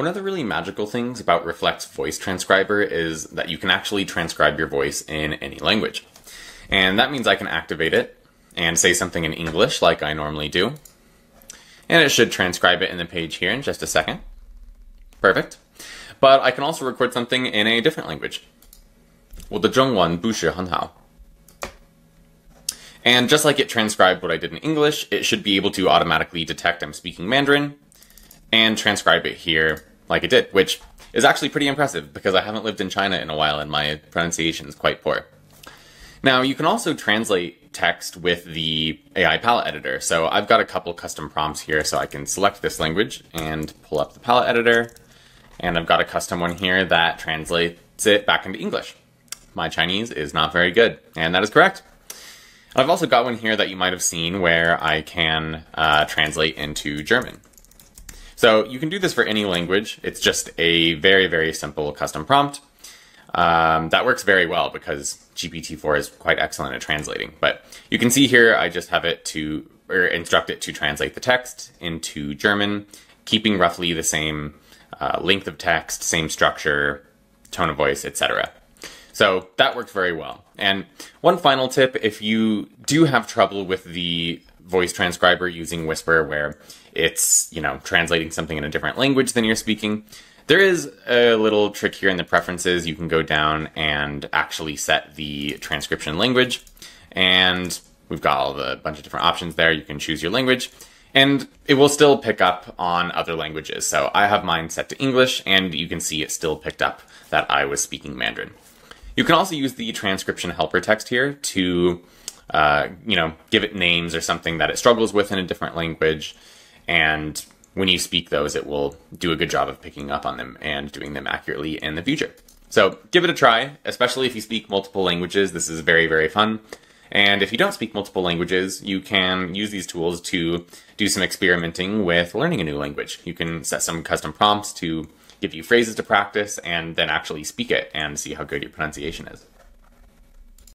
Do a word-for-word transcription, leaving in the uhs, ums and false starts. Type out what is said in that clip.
One of the really magical things about Reflect's voice transcriber is that you can actually transcribe your voice in any language. And that means I can activate it and say something in English like I normally do. And it should transcribe it in the page here in just a second. Perfect. But I can also record something in a different language. And just like it transcribed what I did in English, it should be able to automatically detect I'm speaking Mandarin and transcribe it here like it did, which is actually pretty impressive because I haven't lived in China in a while and my pronunciation is quite poor. Now, you can also translate text with the A I palette editor. So I've got a couple custom prompts here, so I can select this language and pull up the palette editor. And I've got a custom one here that translates it back into English. My Chinese is not very good, and that is correct. I've also got one here that you might have seen where I can uh, translate into German. So you can do this for any language. It's just a very, very simple custom prompt. Um, that works very well because G P T four is quite excellent at translating. But you can see here, I just have it to, or instruct it to translate the text into German, keeping roughly the same uh, length of text, same structure, tone of voice, et cetera. So that works very well. And one final tip, if you do have trouble with the voice transcriber using Whisper, where it's, you know, translating something in a different language than you're speaking, there is a little trick here in the preferences. You can go down and actually set the transcription language. And we've got all the bunch of different options there. You can choose your language and it will still pick up on other languages. So I have mine set to English and you can see it still picked up that I was speaking Mandarin. You can also use the transcription helper text here to, uh, you know, give it names or something that it struggles with in a different language. And when you speak those, it will do a good job of picking up on them and doing them accurately in the future. So give it a try, especially if you speak multiple languages. This is very, very fun. And if you don't speak multiple languages, you can use these tools to do some experimenting with learning a new language. You can set some custom prompts to give you phrases to practice and then actually speak it and see how good your pronunciation is.